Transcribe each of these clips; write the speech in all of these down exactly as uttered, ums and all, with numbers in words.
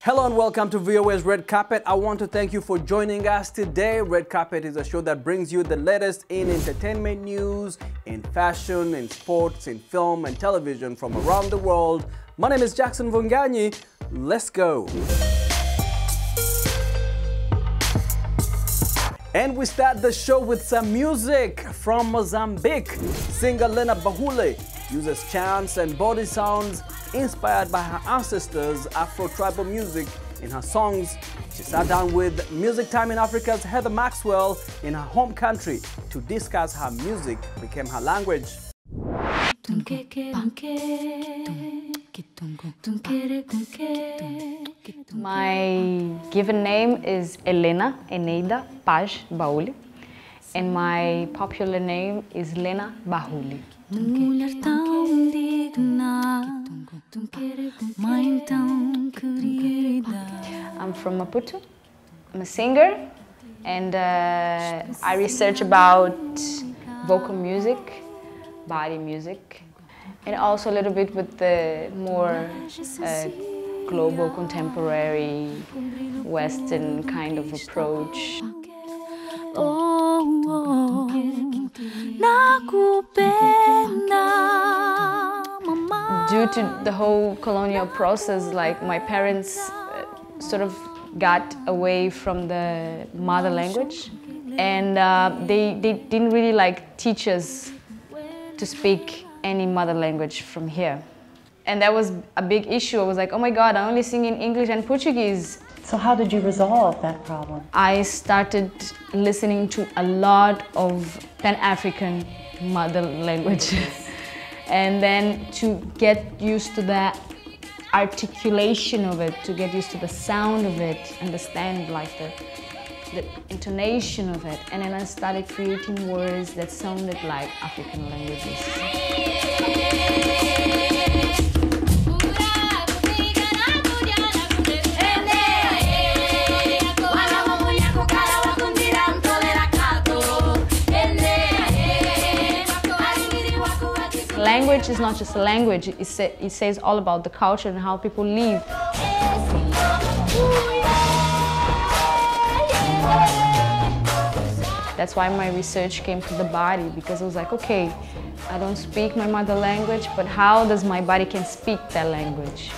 Hello and welcome to V O A's Red Carpet. I want to thank you for joining us today. Red Carpet is a show that brings you the latest in entertainment news, in fashion, in sports, in film and television from around the world. My name is Jackson Vunganyi. Let's go. And we start the show with some music from Mozambique. Singer Elena Bahule uses chants and body sounds inspired by her ancestors' Afro-tribal music in her songs. She sat down with Music Time in Africa's Heather Maxwell in her home country to discuss how music became her language. My given name is Elena Eneida Paj Bahule, and my popular name is Lena Bahule. I'm from Maputo. I'm a singer, and uh, I research about vocal music, body music, and also a little bit with the more uh, global, contemporary, Western kind of approach. Due to the whole colonial process, like my parents uh, sort of got away from the mother language, and uh, they, they didn't really like teach us to speak any mother language from here. And that was a big issue. I was like, oh my God, I only sing in English and Portuguese. So how did you resolve that problem? I started listening to a lot of Pan-African mother languages. And then to get used to the articulation of it, to get used to the sound of it, understand like the, the intonation of it. And then I started creating words that sounded like African languages. Language is not just a language, it, say, it says all about the culture and how people live. That's why my research came to the body, because I was like, okay, I don't speak my mother language, but how does my body can speak that language?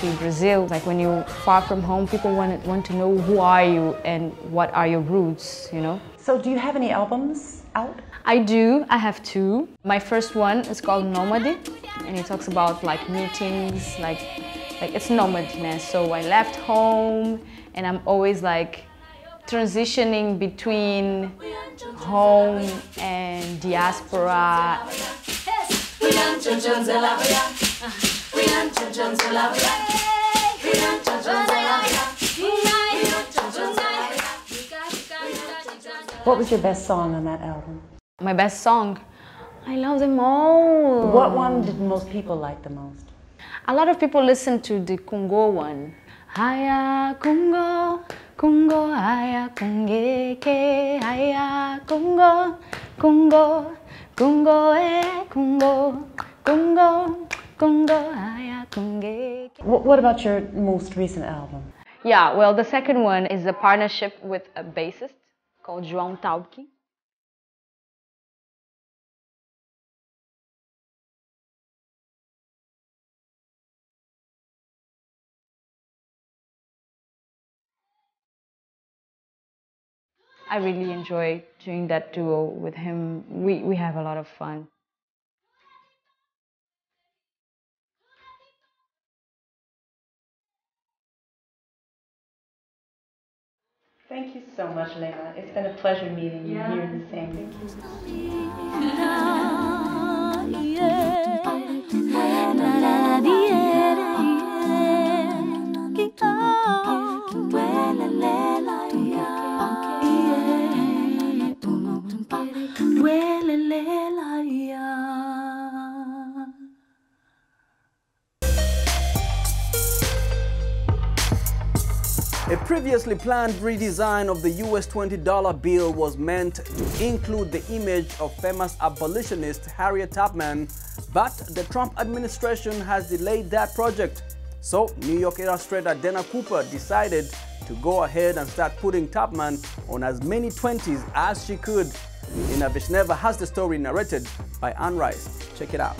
To Brazil, like when you're far from home, people want want to know who are you and what are your roots, you know. So do you have any albums out? I do, I have two. My first one is called Nomadi, and it talks about like meetings, like like it's nomadness. So I left home and I'm always like transitioning between home and diaspora. What was your best song on that album? My best song? I love them all. What one did most people like the most? A lot of people listen to the Congo one. Haya Congo, Congo, haya Kungeke, haya Congo, Congo, Congo, eh, Congo, Congo. What about your most recent album? Yeah, well, the second one is a partnership with a bassist called João Tauki. I really enjoy doing that duo with him. We, we have a lot of fun. Thank you so much, Lena. It's been a pleasure meeting you yeah. here in the same room. Thank you. A previously planned redesign of the U S twenty dollar bill was meant to include the image of famous abolitionist Harriet Tubman, but the Trump administration has delayed that project. So New York illustrator Dana Cooper decided to go ahead and start putting Tubman on as many twenties as she could. Ina Vishneva has the story narrated by Anne Rice. Check it out.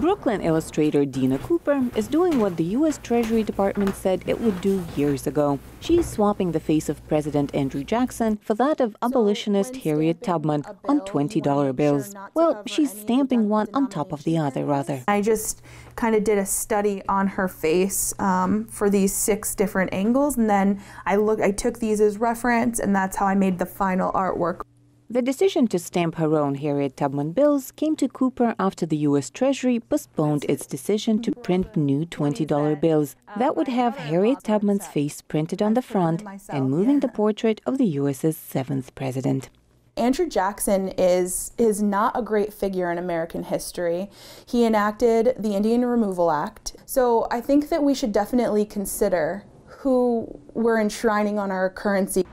Brooklyn illustrator Dana Cooper is doing what the U S Treasury Department said it would do years ago. She's swapping the face of President Andrew Jackson for that of abolitionist Harriet Tubman on twenty dollar bills. Well, she's stamping one on top of the other, rather. I just kind of did a study on her face um, for these six different angles, and then I look, I took these as reference, and that's how I made the final artwork. The decision to stamp her own Harriet Tubman bills came to Cooper after the U S Treasury postponed its decision to print new twenty dollar bills that would have Harriet Tubman's face printed on the front and moving the portrait of the U S's seventh president. Andrew Jackson is, is not a great figure in American history. He enacted the Indian Removal Act. So I think that we should definitely consider who we're enshrining on our currency.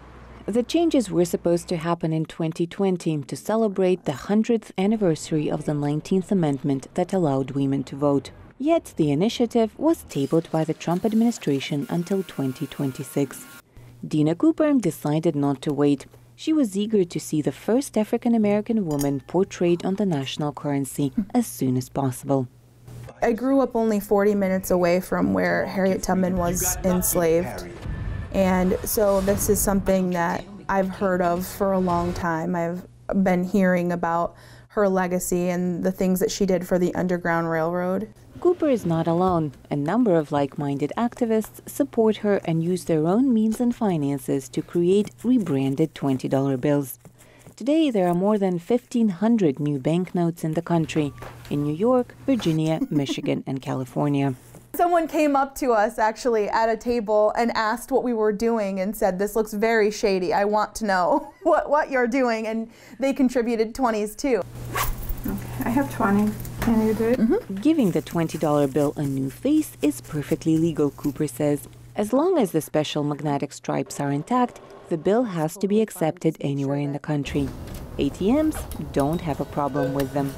The changes were supposed to happen in twenty twenty to celebrate the one hundredth anniversary of the nineteenth Amendment that allowed women to vote. Yet the initiative was tabled by the Trump administration until twenty twenty-six. Dana Cooper decided not to wait. She was eager to see the first African-American woman portrayed on the national currency as soon as possible. I grew up only forty minutes away from where Harriet Tubman was enslaved. And so this is something that I've heard of for a long time. I've been hearing about her legacy and the things that she did for the Underground Railroad. Cooper is not alone. A number of like-minded activists support her and use their own means and finances to create rebranded twenty dollar bills. Today, there are more than fifteen hundred new banknotes in the country, in New York, Virginia, Michigan, and California. Someone came up to us actually at a table and asked what we were doing and said, "This looks very shady. I want to know what, what you're doing." And they contributed twenties too. Okay, I have twenty. Can you do it? Mm-hmm. Giving the twenty dollar bill a new face is perfectly legal, Cooper says. As long as the special magnetic stripes are intact, the bill has to be accepted anywhere in the country. A T Ms don't have a problem with them.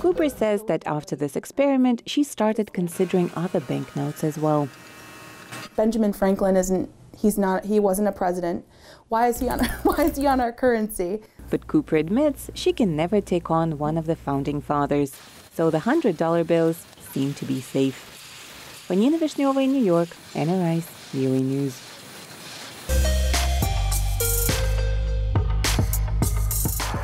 Cooper says that after this experiment, she started considering other banknotes as well. Benjamin Franklin isn't, he's not, he wasn't a president. Why is he on, why is he on our currency? But Cooper admits she can never take on one of the founding fathers. So the one hundred dollar bills seem to be safe. When Ina Vishneva in New York, Anna Rice, V O A News.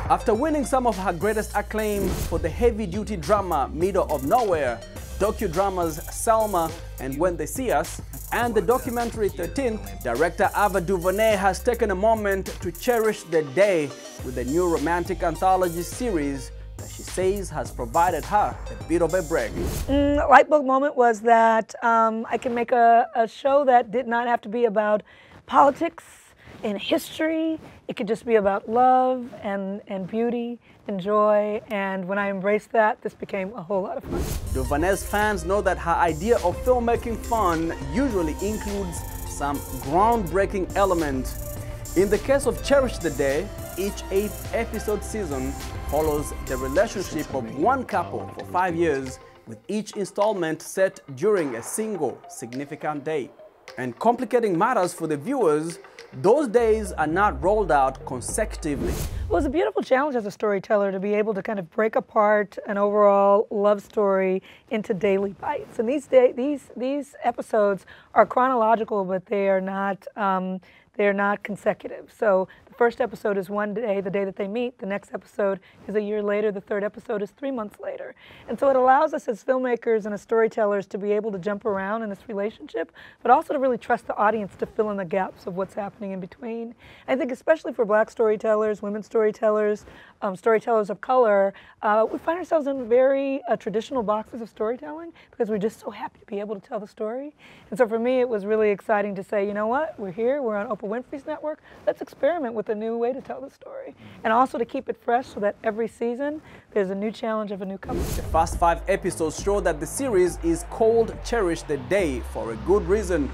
After winning some of her greatest acclaim for the heavy-duty drama Middle of Nowhere, docudramas Selma and When They See Us, and the documentary thirteenth, director Ava DuVernay has taken a moment to cherish the day with a new romantic anthology series that she says has provided her a bit of a break. Mm, light bulb moment was that um, I can make a, a show that did not have to be about politics and history. It could just be about love and, and beauty and joy, and when I embraced that, this became a whole lot of fun. DuVernay's fans know that her idea of filmmaking fun usually includes some groundbreaking elements. In the case of Cherish the Day, each eighth episode season follows the relationship of one couple for five years, with each installment set during a single significant day. And complicating matters for the viewers, those days are not rolled out consecutively. It was a beautiful challenge as a storyteller to be able to kind of break apart an overall love story into daily bites. And these day, these these episodes are chronological, but they are not um, they are not consecutive. So the first episode is one day, the day that they meet. The next episode is a year later. The third episode is three months later. And so it allows us as filmmakers and as storytellers to be able to jump around in this relationship, but also to really trust the audience to fill in the gaps of what's happening in between. I think especially for Black storytellers, women storytellers, um, storytellers of color, uh, we find ourselves in very uh, traditional boxes of storytelling because we're just so happy to be able to tell the story. And so for me, it was really exciting to say, you know what, we're here, we're on Oprah Winfrey's network, let's experiment with with a new way to tell the story. And also to keep it fresh so that every season there's a new challenge of a new couple. The first five episodes show that the series is called Cherish the Day for a good reason.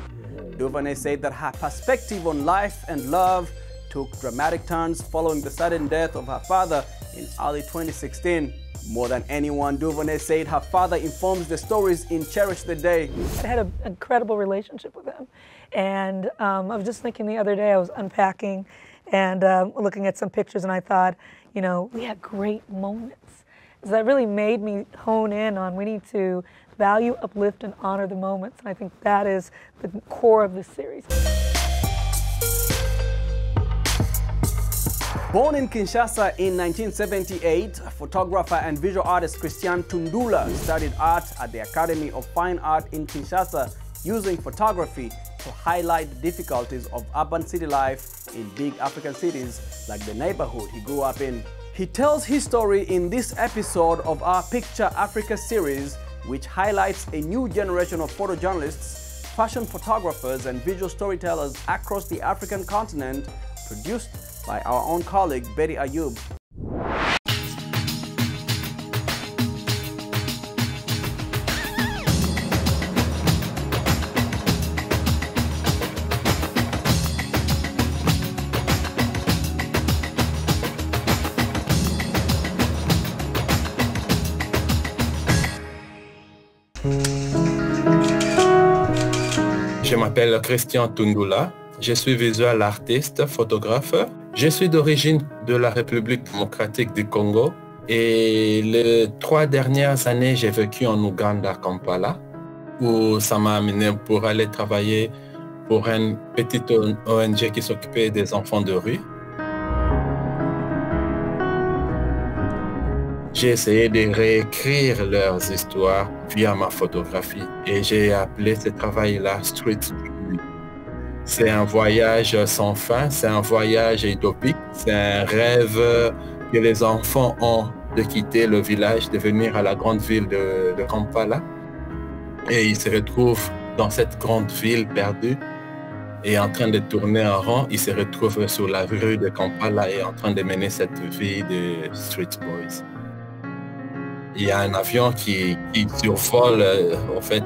DuVernay said that her perspective on life and love took dramatic turns following the sudden death of her father in early twenty sixteen. More than anyone, DuVernay said her father informs the stories in Cherish the Day. I had an incredible relationship with him. And um, I was just thinking the other day, I was unpacking and uh, looking at some pictures, and I thought, you know, we had great moments. So that really made me hone in on we need to value, uplift, and honor the moments. And I think that is the core of this series. Born in Kinshasa in nineteen seventy-eight, photographer and visual artist Christian Tundula studied art at the Academy of Fine Art in Kinshasa, using photography to highlight the difficulties of urban city life in big African cities like the neighborhood he grew up in. He tells his story in this episode of our Picture Africa series, which highlights a new generation of photojournalists, fashion photographers, and visual storytellers across the African continent, produced by our own colleague Betty Ayub. Je m'appelle Christian Tundula. Je suis visual artiste, photographe. Je suis d'origine de la République démocratique du Congo et les trois dernières années, j'ai vécu en Ouganda, à Kampala, où ça m'a amené pour aller travailler pour une petite O N G qui s'occupait des enfants de rue. J'ai essayé de réécrire leurs histoires via ma photographie et j'ai appelé ce travail-là « Street Boys ». C'est un voyage sans fin, c'est un voyage utopique, c'est un rêve que les enfants ont de quitter le village, de venir à la grande ville de, de Kampala. Et ils se retrouvent dans cette grande ville perdue et en train de tourner en rond, ils se retrouvent sur la rue de Kampala et en train de mener cette vie de Street Boys. Il y a un avion qui, qui survole en fait,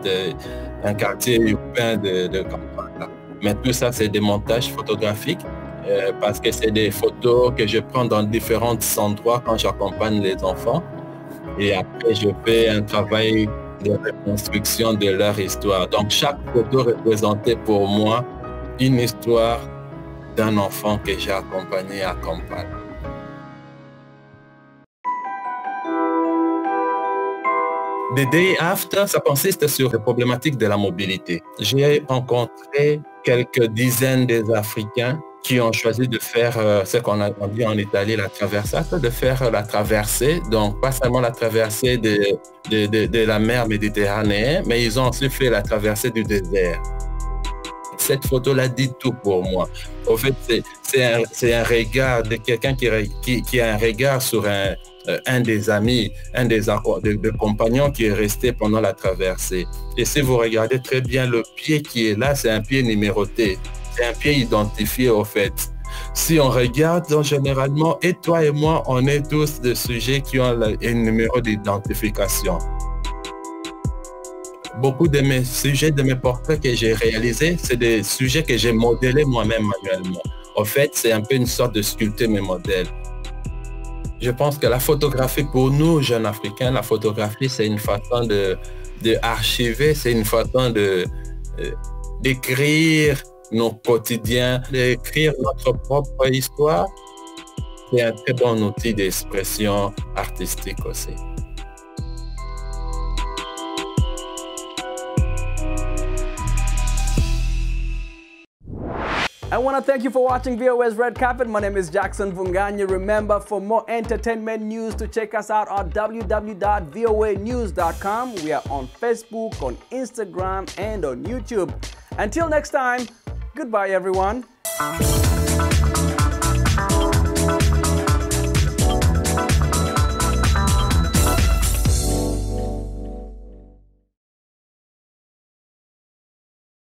un quartier urbain de, de Kampala. Mais tout ça, c'est des montages photographiques euh, parce que c'est des photos que je prends dans différents endroits quand j'accompagne les enfants. Et après, je fais un travail de reconstruction de leur histoire. Donc, chaque photo représentait pour moi une histoire d'un enfant que j'ai accompagné à Kampala. The Day After, ça consiste sur les problématiques de la mobilité. J'ai rencontré quelques dizaines des Africains qui ont choisi de faire euh, ce qu'on a dit en Italie, la traversata, de faire la traversée, donc pas seulement la traversée de, de, de, de la mer Méditerranée, mais ils ont aussi fait la traversée du désert. Cette photo-là dit tout pour moi. En fait, c'est un, un regard de quelqu'un qui, qui, qui a un regard sur un... Euh, un des amis, un des de, de compagnons qui est resté pendant la traversée. Et si vous regardez très bien le pied qui est là, c'est un pied numéroté, c'est un pied identifié au fait. Si on regarde, donc, généralement, et toi et moi, on est tous des sujets qui ont le, un numéro d'identification. Beaucoup de mes sujets, de mes portraits que j'ai réalisés, c'est des sujets que j'ai modélés moi-même manuellement. Au fait, c'est un peu une sorte de sculpter mes modèles. Je pense que la photographie, pour nous, jeunes Africains, la photographie, c'est une façon de, de archiver, c'est une façon de, euh, d'écrire nos quotidiens, d'écrire notre propre histoire. C'est un très bon outil d'expression artistique aussi. I want to thank you for watching V O A's Red Carpet. My name is Jackson Vunganyi. Remember, for more entertainment news, to check us out on w w w dot v o a news dot com. We are on Facebook, on Instagram, and on YouTube. Until next time, goodbye, everyone.